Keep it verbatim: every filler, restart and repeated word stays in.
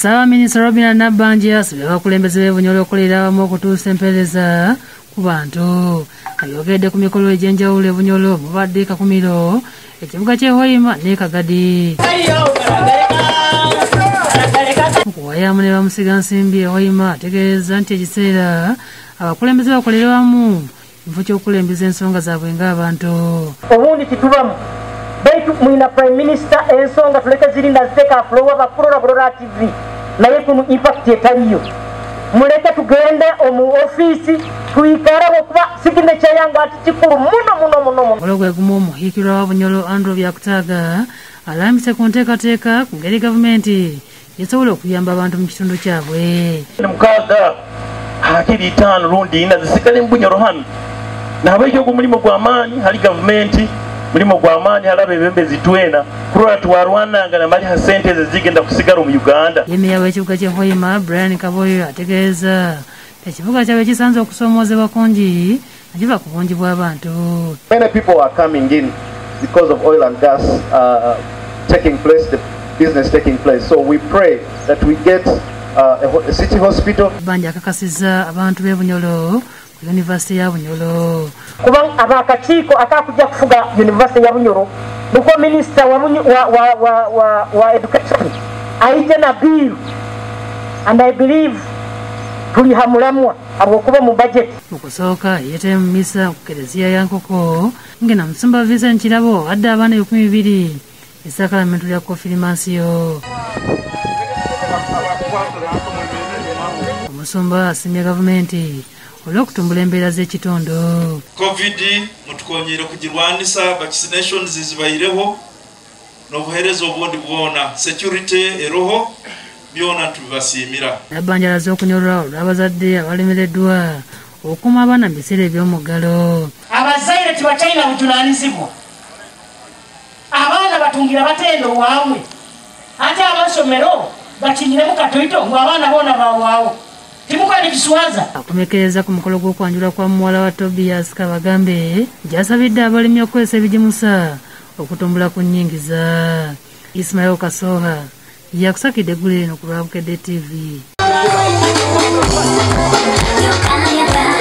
Saba Minisita Robinah Nabbanja asabye abakulembeze b'ebunyolo okukolera awamu okutuusa empeereza ku bantu. Ayogedde ku mikolo egy'enjawulo ebunyolo mubadde Kakumiro, ekibuga ky'e Hoima ne Kagadi. Okuwaayamu ne bamusigansimbi e Hoima ategeeza nti ekiseera abakulembeze bakolere wamu mu ky'okulembeza ensonga zaabwe ng'abantu. Obundi titubamu baitu mwina Prime Minister ensonga tuleka zirinda ziteka aflowa bakurora kurora T V naye kunu impact etaliyo muleke tugende omu ofisi tuikara okuba sikinde kyangu ati kikuru muno muno muno muno ologwe gumomo hikira wabunyolo andro byakutaga alamise konteka teka kungeri government yesobola okuyamba abantu mu kitundu kyabwe mukaga hakiri tano rundi ina zisikale mbunyoro hano nabajjo ku mulimo gwa amani hali government mulimo gwa amani alabe bembezi twena kurora tuwarwana ngana mali ha sentence zigenda kusigara mu Uganda. Yemi yawe chibuga kye Hoima Brian Kaboyo ategeeza ekibuga kyawe kisanze okusomozebwa konji ajiba kubonji bw'abantu. Many people are coming in because of oil and gas uh, taking place, the business taking place, so we pray that we get uh, a city hospital. Banja kakasiza abantu bebunyolo University ya Bunyoro. Kubanga abakachiko akakuja kufuga University ya Bunyoro. Muko minister wa wa wa wa wa education. Aije na bill. And I believe tuli hamulamwa abokuba mu budget. Mukusoka yete misa kukerezia yankoko ngena msumba visa nchilabo adda abana twelve isakala mentu ya confirmation. Musumba asimye government. Olw'okutumbula embeera z'ekitondo. COVID mutukoonyere okugirwanisa vaccination zizibaireho n'obuheereza obundi bwona security eroho byona tubibasiimira. Nabbanja alaze okunyolwa olw'abazadde abalemereddwa okuuma abaana mu biseera eby'omuggalo. Abazaire tebakyalina buvunaanyizibwa. Abaana batungira batenda waabwe ate abasomero bakinyiremu katoyito ng'abaana boona bawaawo. Timukani kiswaza akumekereza ku mukolo gw'okwanjula kwa muwala wa Tobias Kabagambe gy'asabidde abalimi okwesa ebigimusa okutumbula ku nnyingiza. Ismail Kasoha yakusakidde gguleeno ku Bukedde T V.